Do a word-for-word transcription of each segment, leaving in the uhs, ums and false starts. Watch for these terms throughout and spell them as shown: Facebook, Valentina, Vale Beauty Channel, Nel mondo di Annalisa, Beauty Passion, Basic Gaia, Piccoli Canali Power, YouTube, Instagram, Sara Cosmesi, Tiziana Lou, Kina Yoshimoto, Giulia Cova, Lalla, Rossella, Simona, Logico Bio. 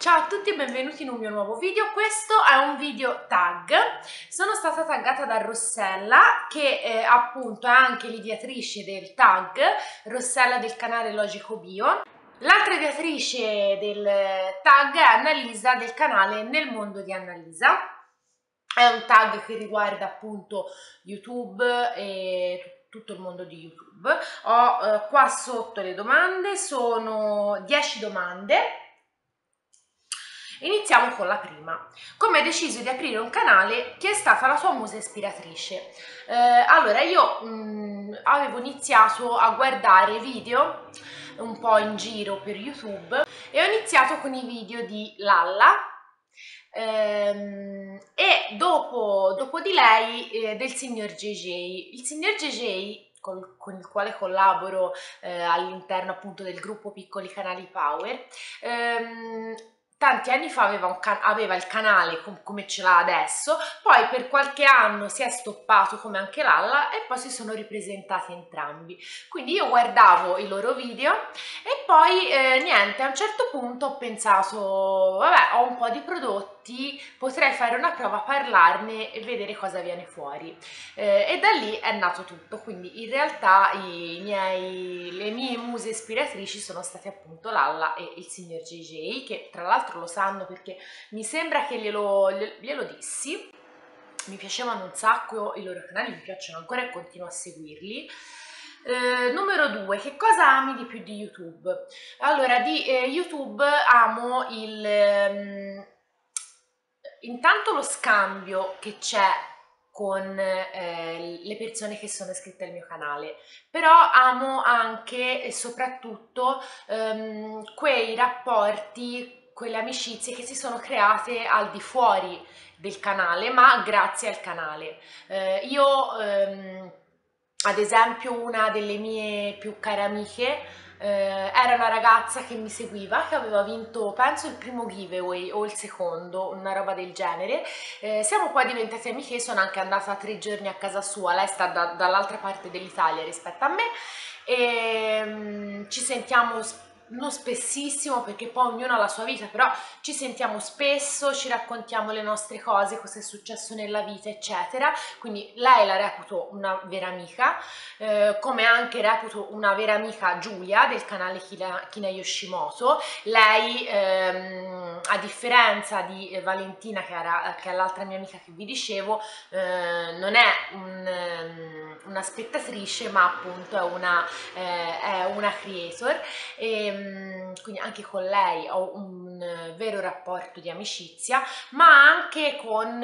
Ciao a tutti e benvenuti in un mio nuovo video. Questo è un video tag. Sono stata taggata da Rossella, che eh, appunto è anche l'ideatrice del tag, Rossella del canale Logico Bio. L'altra ideatrice del tag è Annalisa del canale Nel mondo di Annalisa. È un tag che riguarda appunto YouTube e tutto tutto il mondo di YouTube. Ho eh, qua sotto le domande, sono dieci domande. Iniziamo con la prima. Come hai deciso di aprire un canale? Chi è stata la tua musa ispiratrice? Eh, allora, io mh, avevo iniziato a guardare video un po' in giro per YouTube e ho iniziato con i video di Lalla. Ehm, e dopo, dopo di lei eh, del signor G J. Il signor G J, col, con il quale collaboro eh, all'interno appunto del gruppo Piccoli Canali Power, ehm, tanti anni fa aveva, un aveva il canale com come ce l'ha adesso, poi per qualche anno si è stoppato come anche Lalla e poi si sono ripresentati entrambi. Quindi io guardavo i loro video e poi eh, niente, a un certo punto ho pensato, vabbè, ho un po' di prodotti, potrei fare una prova, parlarne e vedere cosa viene fuori. Eh, e da lì è nato tutto, quindi in realtà i miei, le mie muse ispiratrici sono state appunto Lalla e il signor G J, che tra l'altro lo sanno perché mi sembra che glielo, glielo dissi. Mi piacevano un sacco i loro canali, mi piacciono ancora e continuo a seguirli. Eh, numero due, che cosa ami di più di YouTube? Allora, di eh, YouTube amo il ehm, intanto lo scambio che c'è con eh, le persone che sono iscritte al mio canale, però amo anche e soprattutto ehm, quei rapporti, quelle amicizie che si sono create al di fuori del canale, ma grazie al canale. Eh, io, ehm, ad esempio, una delle mie più care amiche eh, era una ragazza che mi seguiva, che aveva vinto, penso, il primo giveaway o il secondo, una roba del genere. Eh, siamo poi diventate amiche, sono anche andata tre giorni a casa sua, lei sta da, dall'altra parte dell'Italia rispetto a me, e ehm, ci sentiamo spesso. Non spessissimo, perché poi ognuno ha la sua vita, però ci sentiamo spesso, ci raccontiamo le nostre cose, cosa è successo nella vita, eccetera. Quindi lei la reputo una vera amica, eh, come anche reputo una vera amica Giulia del canale Kina, Kina Yoshimoto. Lei, ehm, a differenza di Valentina, che, che è l'altra mia amica che vi dicevo, eh, non è un, una spettatrice, ma appunto è una, eh, è una creator. E, quindi anche con lei ho un vero rapporto di amicizia, ma anche con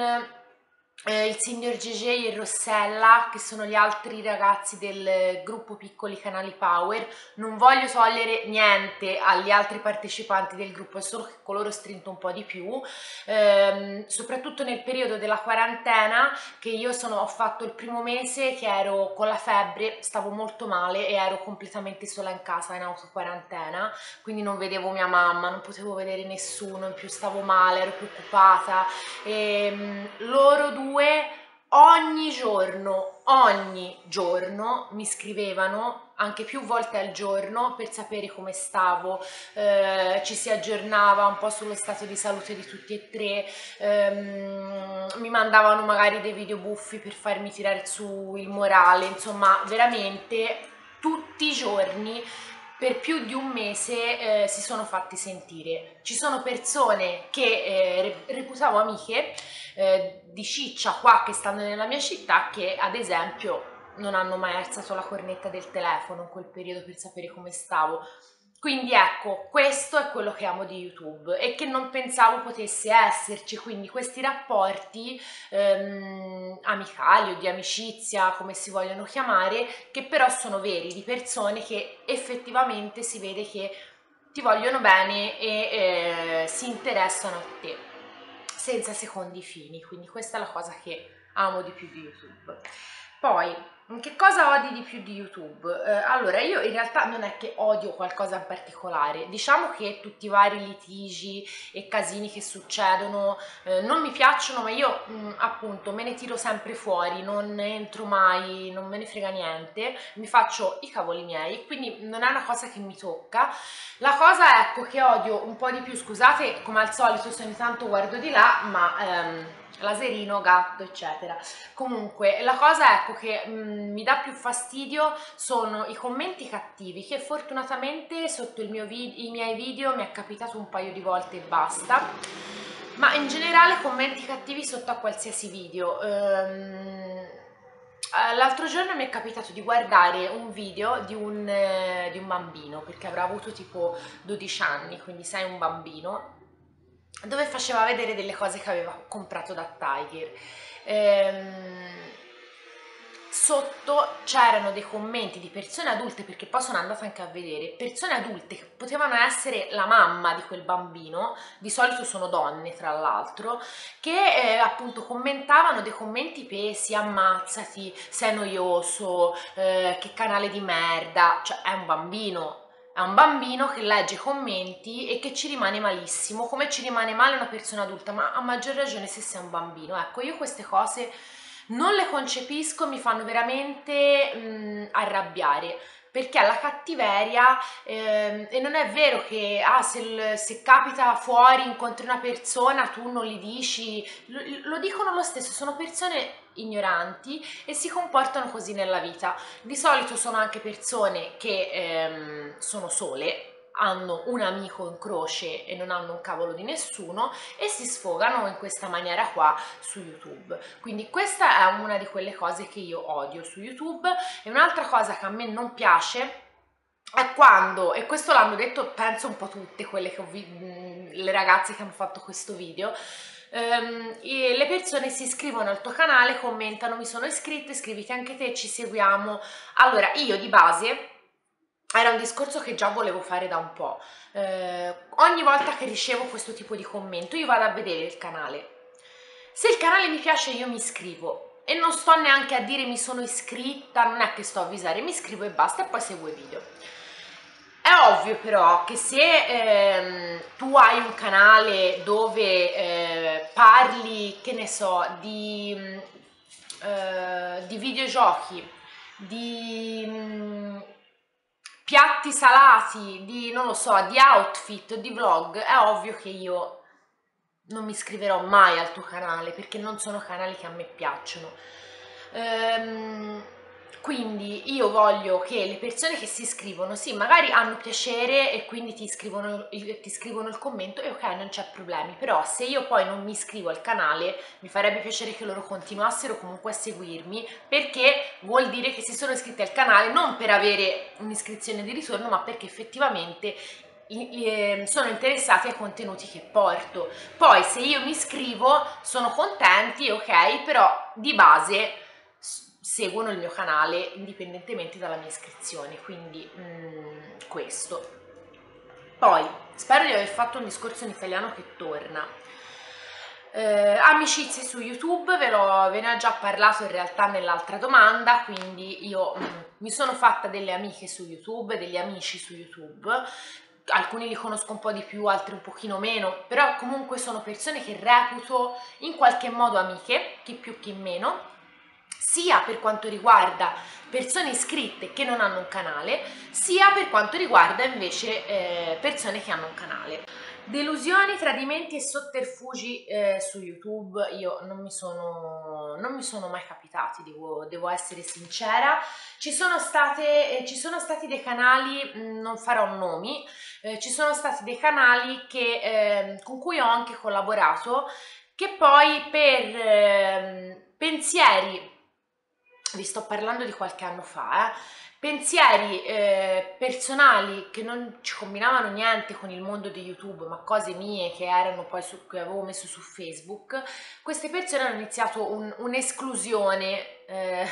eh, il signor G J e Rossella, che sono gli altri ragazzi del gruppo Piccoli Canali Power. Non voglio togliere niente agli altri partecipanti del gruppo, è solo che con loro strinto un po' di più, eh, soprattutto nel periodo della quarantena, che io sono, ho fatto il primo mese che ero con la febbre, stavo molto male e ero completamente sola in casa, in autoquarantena, quindi non vedevo mia mamma, non potevo vedere nessuno, in più stavo male, ero preoccupata, e loro due ogni giorno, ogni giorno mi scrivevano, anche più volte al giorno, per sapere come stavo, eh, ci si aggiornava un po' sullo stato di salute di tutti e tre, ehm, mi mandavano magari dei video buffi per farmi tirare su il morale, insomma veramente tutti i giorni per più di un mese eh, si sono fatti sentire. Ci sono persone che eh, reputavo amiche eh, di ciccia qua, che stanno nella mia città, che ad esempio non hanno mai alzato la cornetta del telefono in quel periodo per sapere come stavo. Quindi ecco, questo è quello che amo di YouTube e che non pensavo potesse esserci, quindi questi rapporti ehm, amicali o di amicizia, come si vogliono chiamare, che però sono veri, di persone che effettivamente si vede che ti vogliono bene e eh, si interessano a te, senza secondi fini. Quindi questa è la cosa che amo di più di YouTube. Poi, Che cosa odi di più di YouTube? Eh, allora, io in realtà non è che odio qualcosa in particolare, diciamo che tutti i vari litigi e casini che succedono eh, non mi piacciono, ma io mh, appunto me ne tiro sempre fuori, non entro mai, non me ne frega niente, mi faccio i cavoli miei, quindi non è una cosa che mi tocca. La cosa, ecco, che odio un po' di più, scusate, come al solito se ogni tanto guardo di là, ma... Ehm, laserino, gatto, eccetera. Comunque la cosa, ecco, che mh, mi dà più fastidio sono i commenti cattivi, che fortunatamente sotto il mio vid- i miei video mi è capitato un paio di volte e basta, ma in generale commenti cattivi sotto a qualsiasi video. ehm, L'altro giorno mi è capitato di guardare un video di un, eh, di un bambino, perché avrà avuto tipo dodici anni, quindi sei un bambino, dove faceva vedere delle cose che aveva comprato da Tiger. Ehm, sotto c'erano dei commenti di persone adulte, perché poi sono andata anche a vedere, persone adulte che potevano essere la mamma di quel bambino, di solito sono donne tra l'altro, che eh, appunto commentavano dei commenti pesi, ammazzati, sei noioso, eh, che canale di merda, cioè è un bambino. È un bambino che legge i commenti e che ci rimane malissimo, come ci rimane male una persona adulta, ma a maggior ragione se sei un bambino. Ecco, io queste cose non le concepisco, mi fanno veramente mh, arrabbiare, perché alla cattiveria, ehm, e non è vero che ah, se, se capita fuori, incontri una persona, tu non li dici, lo, lo dicono lo stesso, sono persone ignoranti e si comportano così nella vita. Di solito sono anche persone che ehm, sono sole, hanno un amico in croce e non hanno un cavolo di nessuno e si sfogano in questa maniera qua su YouTube. Quindi questa è una di quelle cose che io odio su YouTube. E un'altra cosa che a me non piace è quando, e questo l'hanno detto penso un po' tutte quelle che ho vi- le ragazze che hanno fatto questo video, Um, e le persone si iscrivono al tuo canale, commentano: mi sono iscritta, iscriviti anche te, ci seguiamo. Allora, io di base, era un discorso che già volevo fare da un po', eh, ogni volta che ricevo questo tipo di commento io vado a vedere il canale, se il canale mi piace io mi iscrivo e non sto neanche a dire mi sono iscritta, non è che sto a avvisare, mi iscrivo e basta e poi seguo i video. È ovvio però che se ehm, tu hai un canale dove eh, parli, che ne so, di, eh, di videogiochi, di mh, piatti salati, di, non lo so, di outfit, di vlog, è ovvio che io non mi iscriverò mai al tuo canale, perché non sono canali che a me piacciono. Ehm... Quindi io voglio che le persone che si iscrivono, sì, magari hanno piacere e quindi ti iscrivono, ti iscrivono il commento e ok, non c'è problemi, però se io poi non mi iscrivo al canale mi farebbe piacere che loro continuassero comunque a seguirmi, perché vuol dire che si sono iscritti al canale non per avere un'iscrizione di ritorno, ma perché effettivamente sono interessati ai contenuti che porto. Poi se io mi iscrivo sono contenti, ok, però di base seguono il mio canale indipendentemente dalla mia iscrizione, quindi mh, questo. Poi, spero di aver fatto un discorso in italiano che torna. Eh, amicizie su YouTube, ve, l'ho, ve ne ho già parlato in realtà nell'altra domanda, quindi io mh, mi sono fatta delle amiche su YouTube, degli amici su YouTube, alcuni li conosco un po' di più, altri un pochino meno, però comunque sono persone che reputo in qualche modo amiche, chi più chi meno, sia per quanto riguarda persone iscritte che non hanno un canale, sia per quanto riguarda invece eh, persone che hanno un canale. Delusioni, tradimenti e sotterfugi eh, su YouTube io non mi sono, non mi sono mai capitati, devo, devo essere sincera. Ci sono, state, eh, ci sono stati dei canali, mh, non farò nomi, eh, ci sono stati dei canali che, eh, con cui ho anche collaborato, che poi per eh, pensieri, vi sto parlando di qualche anno fa, eh? pensieri eh, personali che non ci combinavano niente con il mondo di YouTube, ma cose mie che erano poi su, che avevo messo su Facebook, queste persone hanno iniziato un, un'esclusione eh,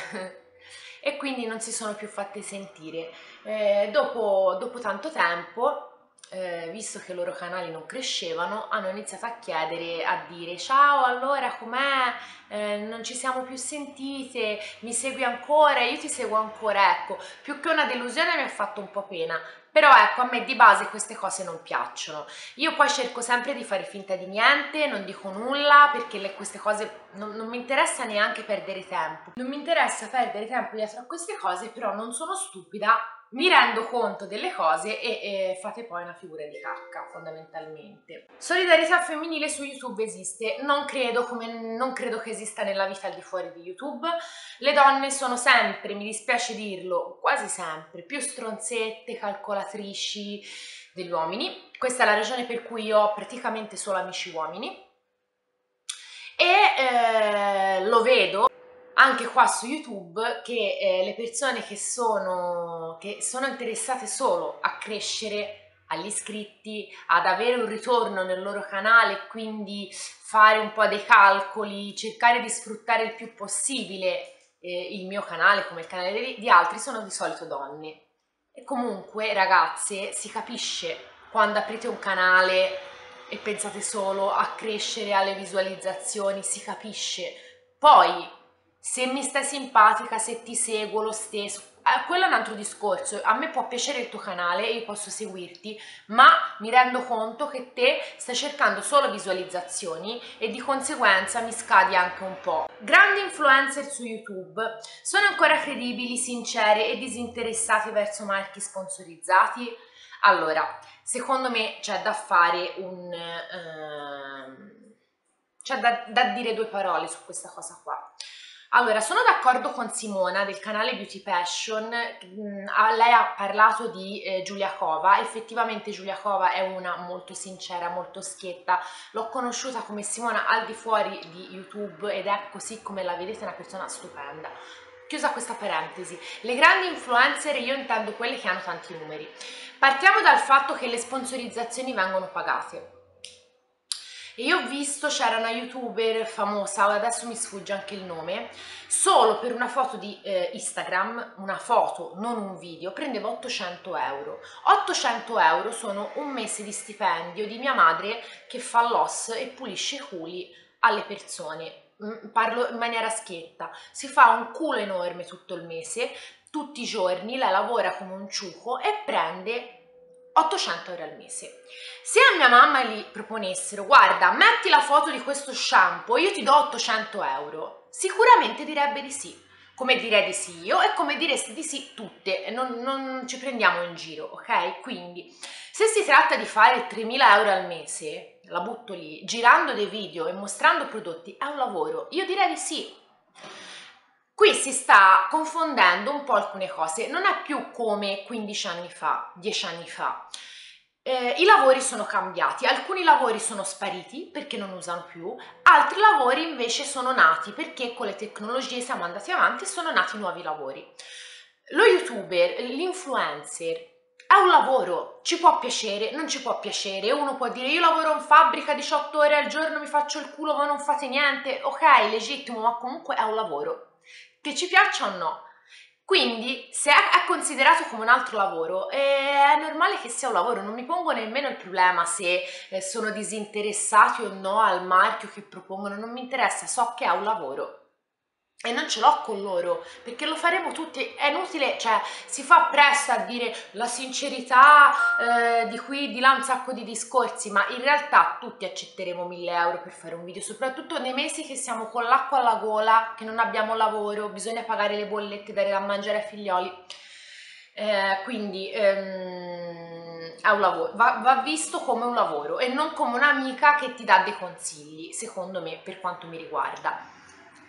e quindi non si sono più fatte sentire. Eh, dopo, dopo tanto tempo eh, visto che i loro canali non crescevano, hanno iniziato a chiedere, a dire: ciao, allora com'è? Eh, non ci siamo più sentite, mi segui ancora? Io ti seguo ancora. Ecco, più che una delusione mi ha fatto un po' pena. Però ecco, a me di base queste cose non piacciono. Io poi cerco sempre di fare finta di niente, non dico nulla, perché le, queste cose non, non mi interessa neanche perdere tempo. Non mi interessa perdere tempo dietro a queste cose, però non sono stupida, mi rendo conto delle cose e, e fate poi una figura di cacca, fondamentalmente. Solidarietà femminile su YouTube esiste, non credo, come non credo che esista nella vita al di fuori di YouTube. Le donne sono sempre, mi dispiace dirlo, quasi sempre, più stronzette, calcolatrici degli uomini. Questa è la ragione per cui io ho praticamente solo amici uomini. E eh, lo vedo anche qua su YouTube che eh, le persone che sono, che sono interessate solo a crescere, agli iscritti, ad avere un ritorno nel loro canale, quindi fare un po' dei calcoli, cercare di sfruttare il più possibile eh, il mio canale come il canale di altri, sono di solito donne. E comunque, ragazze, si capisce quando aprite un canale e pensate solo a crescere, alle visualizzazioni, si capisce. Poi se mi stai simpatica, se ti seguo lo stesso, eh, quello è un altro discorso. A me può piacere il tuo canale e io posso seguirti, ma mi rendo conto che te stai cercando solo visualizzazioni e di conseguenza mi scadi anche un po'. Grandi influencer su YouTube sono ancora credibili, sincere e disinteressate verso marchi sponsorizzati? Allora, secondo me c'è da fare un... Ehm, c'è da, da dire due parole su questa cosa qua. Allora, sono d'accordo con Simona del canale Beauty Passion, lei ha parlato di eh, Giulia Cova. Effettivamente Giulia Cova è una molto sincera, molto schietta, l'ho conosciuta come Simona al di fuori di YouTube ed è così come la vedete una persona stupenda. Chiusa questa parentesi, le grandi influencer io intendo quelle che hanno tanti numeri. Partiamo dal fatto che le sponsorizzazioni vengono pagate. E io ho visto, c'era una youtuber famosa, adesso mi sfugge anche il nome, solo per una foto di eh, Instagram, una foto, non un video, prendeva ottocento euro. ottocento euro sono un mese di stipendio di mia madre che fa l'os e pulisce i culi alle persone. Parlo in maniera schietta, si fa un culo enorme tutto il mese, tutti i giorni, la lavora come un ciuco e prende ottocento euro al mese. Se a mia mamma gli proponessero: guarda, metti la foto di questo shampoo, io ti do ottocento euro, sicuramente direbbe di sì, come direi di sì io e come diresti di sì tutte, non, non ci prendiamo in giro, ok? Quindi se si tratta di fare tremila euro al mese, la butto lì, girando dei video e mostrando prodotti, è un lavoro, io direi di sì. Qui si sta confondendo un po' alcune cose, non è più come quindici anni fa, dieci anni fa. Eh, I lavori sono cambiati, alcuni lavori sono spariti perché non usano più, altri lavori invece sono nati perché con le tecnologie siamo andati avanti e sono nati nuovi lavori. Lo youtuber, l'influencer, è un lavoro, ci può piacere, non ci può piacere, uno può dire: io lavoro in fabbrica diciotto ore al giorno, mi faccio il culo ma non fate niente, ok, legittimo, ma comunque è un lavoro. Che ci piaccia o no. Quindi se è considerato come un altro lavoro è normale che sia un lavoro, non mi pongo nemmeno il problema se sono disinteressati o no al marchio che propongono, non mi interessa, so che è un lavoro e non ce l'ho con loro perché lo faremo tutti, è inutile, cioè si fa presto a dire la sincerità eh, di qui, di là un sacco di discorsi, ma in realtà tutti accetteremo mille euro per fare un video, soprattutto nei mesi che siamo con l'acqua alla gola, che non abbiamo lavoro, bisogna pagare le bollette, dare da mangiare ai figlioli, eh, quindi ehm, è un lavoro, va, va visto come un lavoro e non come un'amica che ti dà dei consigli, secondo me, per quanto mi riguarda.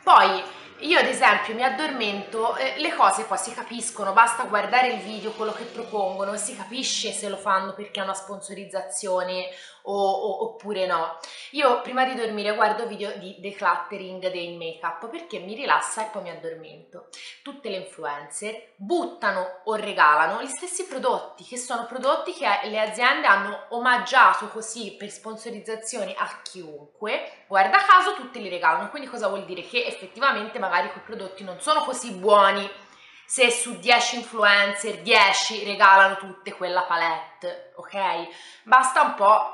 Poi io ad esempio mi addormento, eh, le cose poi si capiscono, basta guardare il video, quello che propongono, si capisce se lo fanno perché è una sponsorizzazione o, o, oppure no. Io prima di dormire guardo video di decluttering dei make-up perché mi rilassa e poi mi addormento. Tutte le influencer buttano o regalano gli stessi prodotti, che sono prodotti che le aziende hanno omaggiato così per sponsorizzazione a chiunque, guarda caso tutti li regalano, quindi cosa vuol dire? Che effettivamente magari quei prodotti non sono così buoni se su dieci influencer dieci regalano tutte quella palette, ok? Basta un po'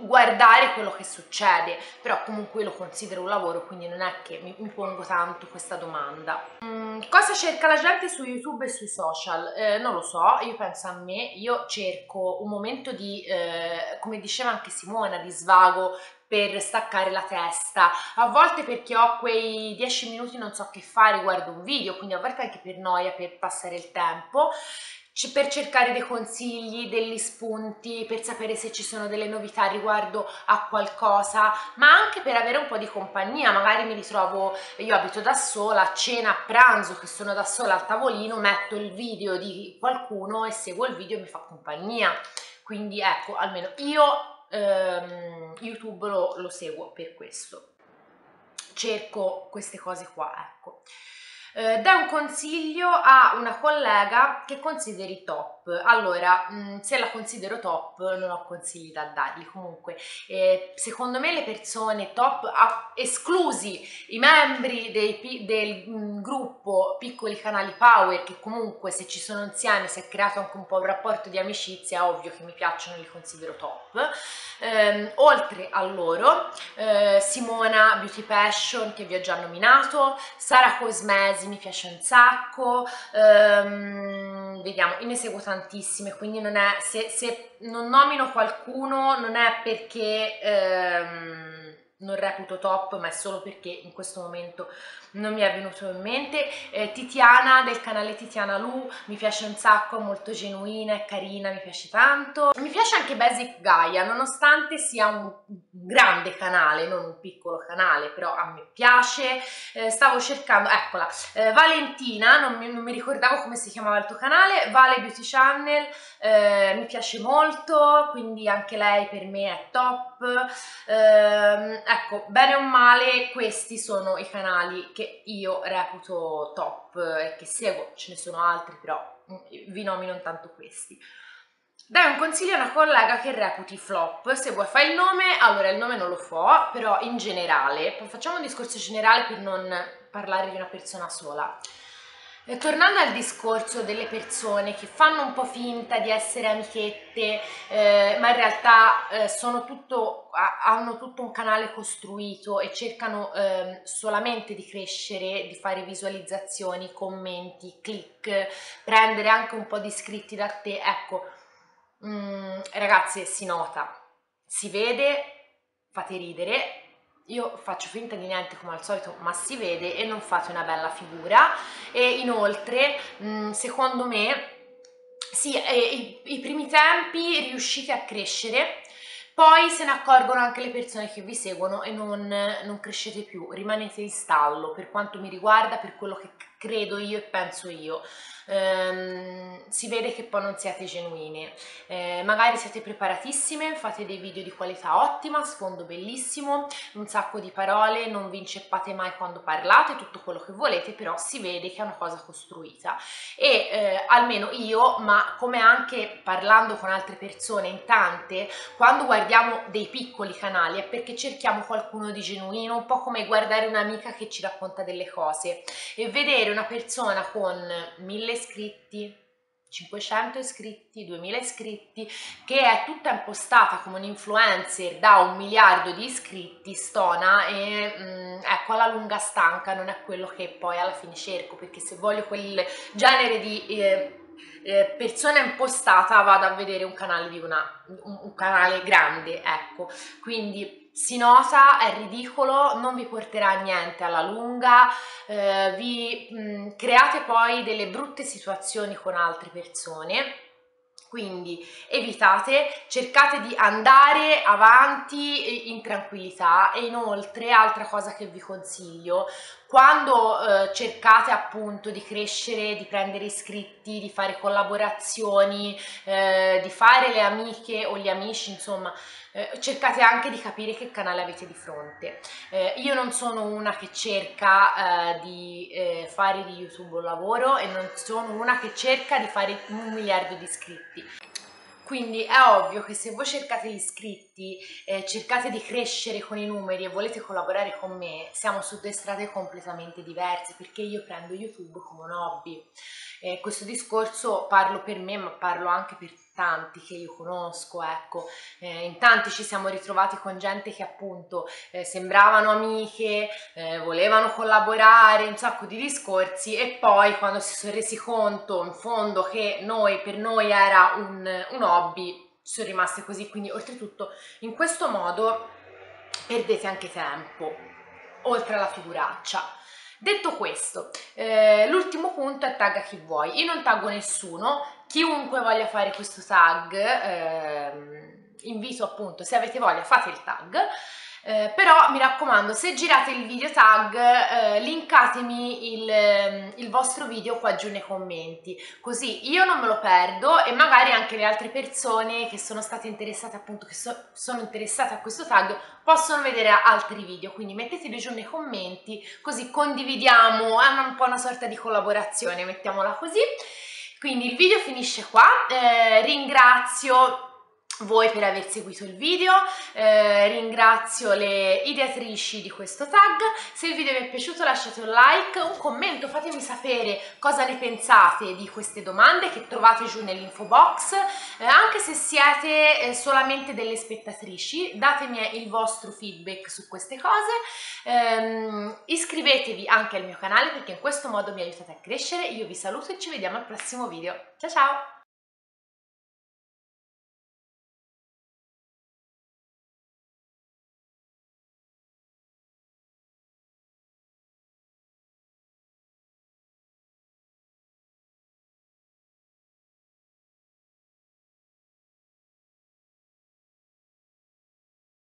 guardare quello che succede, però comunque lo considero un lavoro, quindi non è che mi, mi pongo tanto questa domanda. Mm, cosa cerca la gente su YouTube e sui social? Eh, non lo so, io penso a me, io cerco un momento di, eh, come diceva anche Simona, di svago, per staccare la testa, a volte perché ho quei dieci minuti non so che fare, guardo un video, quindi a volte anche per noia, per passare il tempo, per cercare dei consigli, degli spunti, per sapere se ci sono delle novità riguardo a qualcosa, ma anche per avere un po' di compagnia. Magari mi ritrovo, io abito da sola, a cena, a pranzo, che sono da sola al tavolino, metto il video di qualcuno e seguo il video e mi fa compagnia, quindi ecco, almeno io ehm, YouTube lo, lo seguo per questo, cerco queste cose qua, ecco. Eh, dai un consiglio a una collega che consideri top. Allora, mh, se la considero top non ho consigli da dargli, comunque eh, secondo me le persone top, a, esclusi i membri dei, del mh, gruppo Piccoli Canali Power, che comunque se ci sono anziani si è creato anche un po' un rapporto di amicizia, ovvio che mi piacciono, li considero top. Eh, oltre a loro, eh, Simona, Beauty Passion, che vi ho già nominato, Sara Cosmesi, mi piace un sacco, um, vediamo, io ne seguo tantissime, quindi non è, se, se non nomino qualcuno non è perché um, non reputo top, ma è solo perché in questo momento non mi è venuto in mente. eh, Tiziana, del canale Tiziana Lou, mi piace un sacco, molto genuina e carina, mi piace tanto. Mi piace anche Basic Gaia, nonostante sia un grande canale, non un piccolo canale, però a me piace. Eh, stavo cercando, eccola, eh, Valentina, non mi, non mi ricordavo come si chiamava il tuo canale, Vale Beauty Channel, eh, mi piace molto, quindi anche lei per me è top. Eh, ecco, bene o male questi sono i canali che io reputo top e che seguo, ce ne sono altri però vi nomino tanto questi. Dai un consiglio a una collega che reputi flop. Se vuoi fai il nome, allora il nome non lo fa, però in generale, facciamo un discorso generale per non parlare di una persona sola. E tornando al discorso delle persone che fanno un po' finta di essere amichette, eh, ma in realtà eh, sono tutto, hanno tutto un canale costruito e cercano eh, solamente di crescere, di fare visualizzazioni, commenti, click, prendere anche un po' di iscritti da te, ecco, mm, ragazze, si nota, si vede, fate ridere. Io faccio finta di niente come al solito, ma si vede e non fate una bella figura. E inoltre, secondo me, sì, i, i primi tempi riuscite a crescere, poi se ne accorgono anche le persone che vi seguono e non, non crescete più, rimanete in stallo, per quanto mi riguarda, per quello che credo io e penso io. Ehm, si vede che poi non siete genuine, eh, magari siete preparatissime, fate dei video di qualità ottima, sfondo bellissimo, un sacco di parole, non vi inceppate mai quando parlate, tutto quello che volete, però si vede che è una cosa costruita e eh, almeno io, ma come anche parlando con altre persone in tante, quando guardiamo dei piccoli canali è perché cerchiamo qualcuno di genuino, un po' come guardare un'amica che ci racconta delle cose, e vedere una persona con mille iscritti, cinquecento iscritti, duemila iscritti, che è tutta impostata come un influencer da un miliardo di iscritti, stona e mh, ecco, alla lunga stanca, non è quello che poi alla fine cerco, perché se voglio quel genere di eh, eh, persona impostata vado a vedere un canale di una, un, un canale grande, ecco, quindi si nota, è ridicolo, non vi porterà a niente alla lunga, eh, vi mh, create poi delle brutte situazioni con altre persone, quindi evitate, cercate di andare avanti in tranquillità. E inoltre, altra cosa che vi consiglio, quando eh, cercate appunto di crescere, di prendere iscritti, di fare collaborazioni, eh, di fare le amiche o gli amici, insomma, eh, cercate anche di capire che canale avete di fronte. Eh, io non sono una che cerca eh, di eh, fare di YouTube un lavoro e non sono una che cerca di fare un miliardo di iscritti. Quindi è ovvio che se voi cercate gli iscritti iscritti, eh, cercate di crescere con i numeri e volete collaborare con me, siamo su due strade completamente diverse, perché io prendo YouTube come un hobby. Eh, questo discorso parlo per me, ma parlo anche per tanti che io conosco, ecco. Eh, in tanti ci siamo ritrovati con gente che appunto eh, sembravano amiche, eh, volevano collaborare, un sacco di discorsi, e poi quando si sono resi conto in fondo che noi, per noi era un, un hobby, sono rimaste così. Quindi oltretutto in questo modo perdete anche tempo, oltre alla figuraccia. Detto questo, eh, l'ultimo punto è tagga chi vuoi. Io non taggo nessuno, chiunque voglia fare questo tag, eh, invito appunto, se avete voglia fate il tag, eh, però mi raccomando, se girate il video tag, eh, linkatemi il, il vostro video qua giù nei commenti, così io non me lo perdo e magari anche le altre persone che sono state interessate appunto, che so, sono interessate a questo tag, possono vedere altri video. Quindi metteteli giù nei commenti, così condividiamo, è un po' una sorta di collaborazione, mettiamola così. Quindi il video finisce qua, eh, ringrazio voi per aver seguito il video, eh, ringrazio le ideatrici di questo tag. Se il video vi è piaciuto lasciate un like, un commento, fatemi sapere cosa ne pensate di queste domande che trovate giù nell'info box, eh, anche se siete eh, solamente delle spettatrici, datemi il vostro feedback su queste cose, ehm, iscrivetevi anche al mio canale perché in questo modo mi aiutate a crescere. Io vi saluto e ci vediamo al prossimo video, ciao ciao!